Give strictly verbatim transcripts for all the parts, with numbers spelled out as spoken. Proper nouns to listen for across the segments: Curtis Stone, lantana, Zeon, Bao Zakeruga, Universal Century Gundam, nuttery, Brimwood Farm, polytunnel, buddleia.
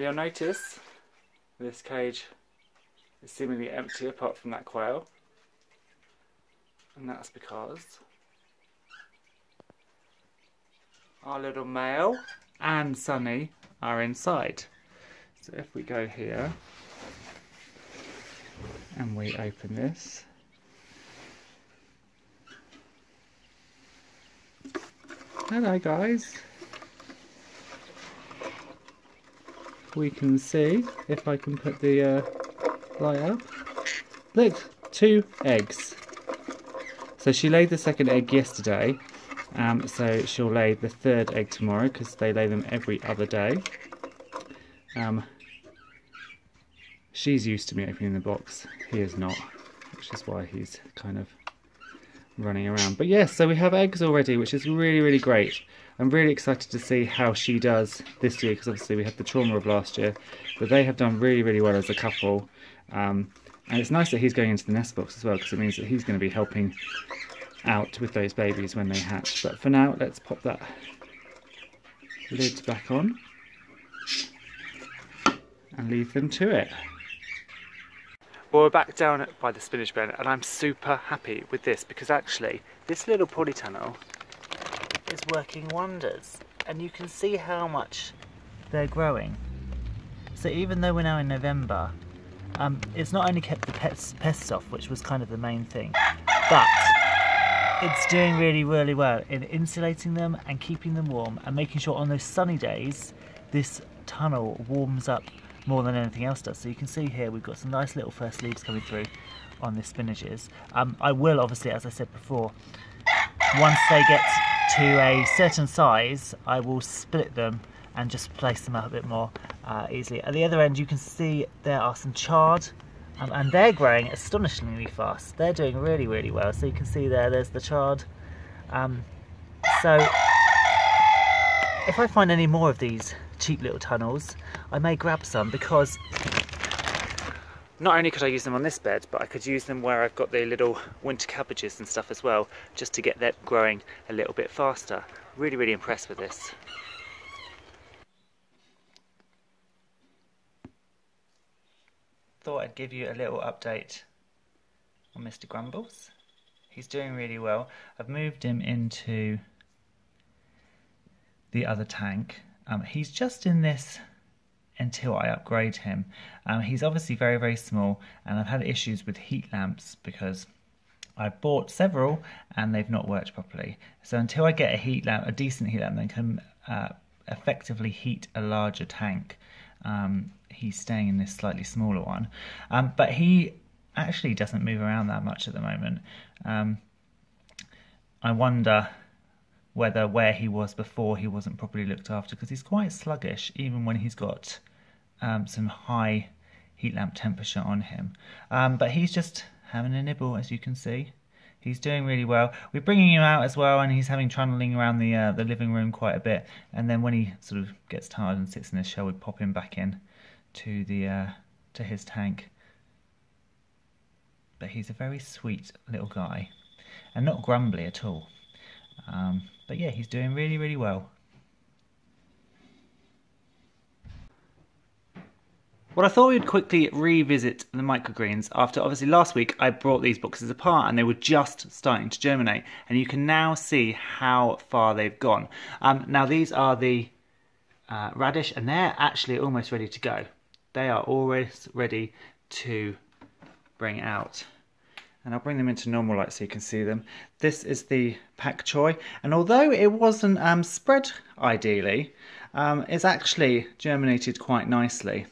you'll notice this cage is seemingly empty apart from that quail, and that's because our little male and Sunny are inside. So if we go here and we open this, hello guys, we can see, if I can put the uh, light up, look, two eggs. So she laid the second egg yesterday, um, so she'll lay the third egg tomorrow because they lay them every other day. Um, she's used to me opening the box, he is not, which is why he's kind of running around. But yes, yeah, so we have eggs already, which is really, really great. I'm really excited to see how she does this year, because obviously we had the trauma of last year, but they have done really, really well as a couple. Um, and it's nice that he's going into the nest box as well, because it means that he's going to be helping out with those babies when they hatch. But for now, let's pop that lid back on and leave them to it. Well, we're back down by the spinach bin, and I'm super happy with this, because actually this little polytunnel is working wonders, and you can see how much they're growing. So even though we're now in November, um, it's not only kept the pets, pests off, which was kind of the main thing, but it's doing really, really well in insulating them and keeping them warm, and making sure on those sunny days this tunnel warms up more than anything else does. So you can see here we've got some nice little first leaves coming through on the spinaches. Um, I will obviously, as I said before, once they get to a certain size, I will split them and just place them out a bit more uh, easily. At the other end you can see there are some chard, um, and they're growing astonishingly fast. They're doing really, really well. So you can see there, there's the chard. Um, so if I find any more of these cheap little tunnels, I may grab some, because not only could I use them on this bed, but I could use them where I've got the little winter cabbages and stuff as well, just to get them growing a little bit faster. Really, really impressed with this. Thought I'd give you a little update on Mister Grumbles. He's doing really well. I've moved him into the other tank. Um, he's just in this until I upgrade him. Um, he's obviously very, very small, and I've had issues with heat lamps because I've bought several and they've not worked properly. So until I get a heat lamp, a decent heat lamp, that can uh, effectively heat a larger tank, um, he's staying in this slightly smaller one. Um, but he actually doesn't move around that much at the moment. Um, I wonder whether where he was before he wasn't properly looked after, because he's quite sluggish even when he's got um, some high heat lamp temperature on him. Um, but he's just having a nibble, as you can see. He's doing really well. We're bringing him out as well, and he's having trundling around the, uh, the living room quite a bit. And then when he sort of gets tired and sits in his shell, we pop him back in to, the, uh, to his tank. But he's a very sweet little guy and not grumbly at all. Um, but yeah, he's doing really, really well. Well, I thought we'd quickly revisit the microgreens after, obviously, last week I brought these boxes apart and they were just starting to germinate, and you can now see how far they've gone. Um, now these are the uh, radish, and they're actually almost ready to go. They are always ready to bring out. And I'll bring them into normal light so you can see them. This is the pak choy, and although it wasn't um, spread ideally, um, it's actually germinated quite nicely.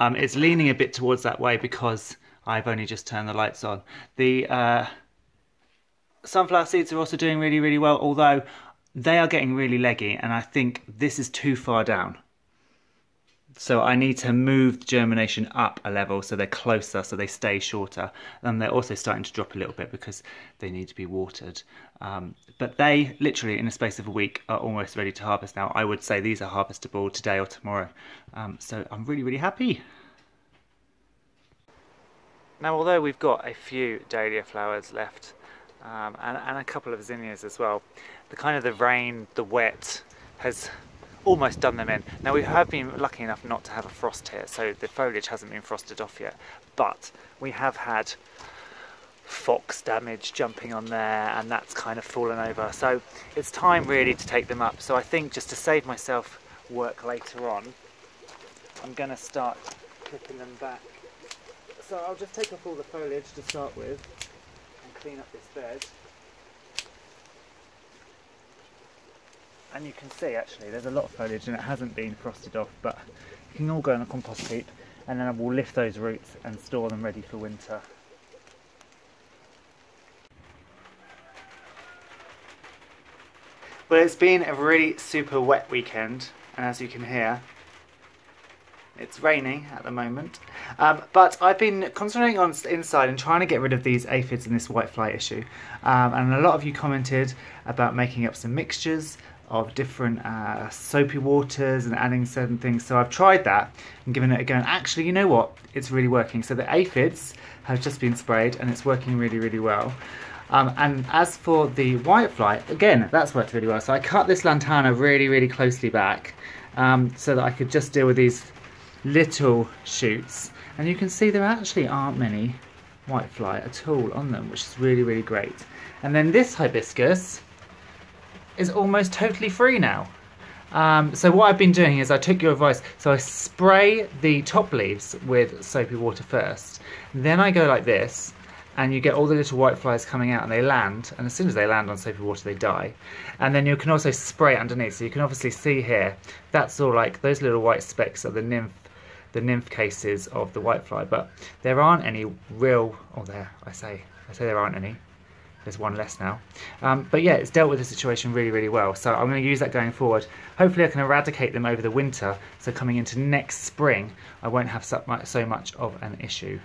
Um, it's leaning a bit towards that way because I've only just turned the lights on. The uh, sunflower seeds are also doing really, really well, although they are getting really leggy, and I think this is too far down. So I need to move the germination up a level so they're closer, so they stay shorter. And they're also starting to drop a little bit because they need to be watered. Um, but they literally, in a space of a week, are almost ready to harvest now. I would say these are harvestable today or tomorrow. Um, so I'm really, really happy. Now, although we've got a few dahlia flowers left, um, and, and a couple of zinnias as well, the kind of the rain, the wet has almost done them in. Now we have been lucky enough not to have a frost here, so the foliage hasn't been frosted off yet, but we have had fox damage jumping on there, and that's kind of fallen over, so it's time really to take them up. So I think, just to save myself work later on, I'm going to start clipping them back. So I'll just take off all the foliage to start with and clean up this bed. And you can see actually there's a lot of foliage and it hasn't been frosted off, but it can all go in a compost heap, and then I will lift those roots and store them ready for winter. Well, it's been a really super wet weekend, and as you can hear, it's raining at the moment, um, but I've been concentrating on inside and trying to get rid of these aphids and this whitefly issue, um, and a lot of you commented about making up some mixtures of different uh, soapy waters and adding certain things, so I've tried that and given it a go, and actually, you know what, it's really working. So the aphids have just been sprayed and it's working really really well, um, and as for the whitefly, again, that's worked really well. So I cut this lantana really really closely back, um, so that I could just deal with these little shoots, and you can see there actually aren't many whitefly at all on them, which is really really great. And then this hibiscus is almost totally free now, um, so what I've been doing is I took your advice, so I spray the top leaves with soapy water first, then I go like this, and you get all the little whiteflies coming out, and they land, and as soon as they land on soapy water they die. And then you can also spray underneath, so you can obviously see here, that's all like those little white specks are the nymph the nymph cases of the whitefly, but there aren't any real, oh there, I say, I say there aren't any, there's one less now. Um, but yeah, it's dealt with the situation really, really well, so I'm going to use that going forward. Hopefully I can eradicate them over the winter, so coming into next spring, I won't have so much, so much of an issue.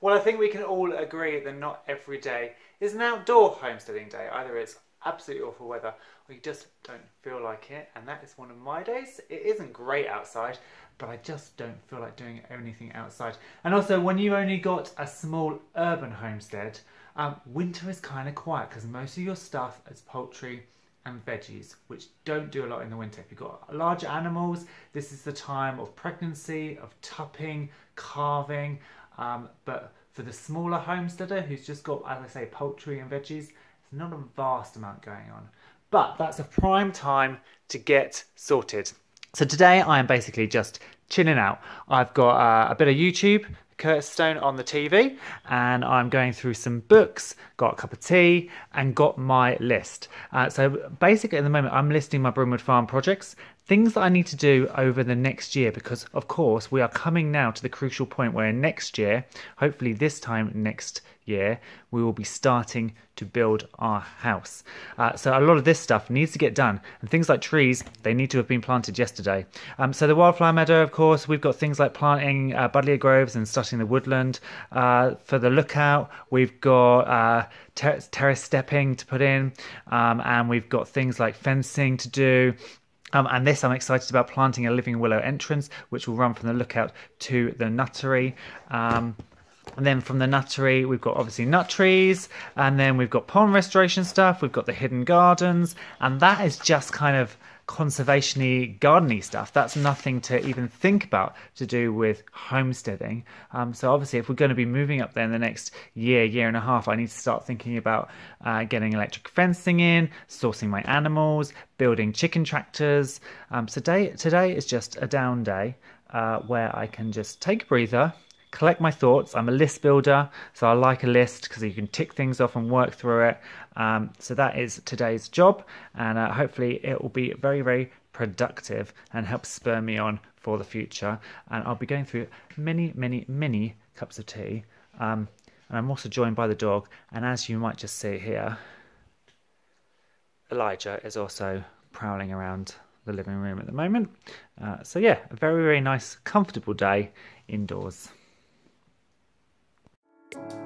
Well, I think we can all agree that not every day is an outdoor homesteading day. Either it's absolutely awful weather, or you just don't feel like it, and that is one of my days. It isn't great outside, but I just don't feel like doing anything outside. And also, when you've only got a small urban homestead, um, winter is kind of quiet, because most of your stuff is poultry and veggies, which don't do a lot in the winter. If you've got larger animals, this is the time of pregnancy, of tupping, calving, um, but for the smaller homesteader who's just got, as I say, poultry and veggies, there's not a vast amount going on, but that's a prime time to get sorted. So today I am basically just chilling out. I've got uh, a bit of YouTube, Curtis Stone on the T V, and I'm going through some books, got a cup of tea, and got my list. Uh, so basically at the moment I'm listing my Brimwood Farm projects, things that I need to do over the next year, because of course we are coming now to the crucial point where next year, hopefully this time next year, we will be starting to build our house. Uh, so a lot of this stuff needs to get done, and things like trees, they need to have been planted yesterday. Um, so the wildflower meadow, of course, we've got things like planting uh, buddleia groves and starting the woodland. Uh, for the lookout, we've got uh, ter terrace stepping to put in, um, and we've got things like fencing to do. Um, and this, I'm excited about planting a living willow entrance, which will run from the lookout to the nuttery. Um, And then from the nuttery, we've got obviously nut trees, and then we've got pond restoration stuff, we've got the hidden gardens, and that is just kind of conservation-y, garden-y stuff. That's nothing to even think about to do with homesteading. Um, so obviously, if we're going to be moving up there in the next year, year and a half, I need to start thinking about uh, getting electric fencing in, sourcing my animals, building chicken tractors. Um, so today, today is just a down day uh, where I can just take a breather, collect my thoughts. I'm a list builder, so I like a list because you can tick things off and work through it. Um, so that is today's job, and uh, hopefully it will be very, very productive and help spur me on for the future. And I'll be going through many, many, many cups of tea. Um, and I'm also joined by the dog. And as you might just see here, Elijah is also prowling around the living room at the moment. Uh, so yeah, a very, very nice, comfortable day indoors. Thank you.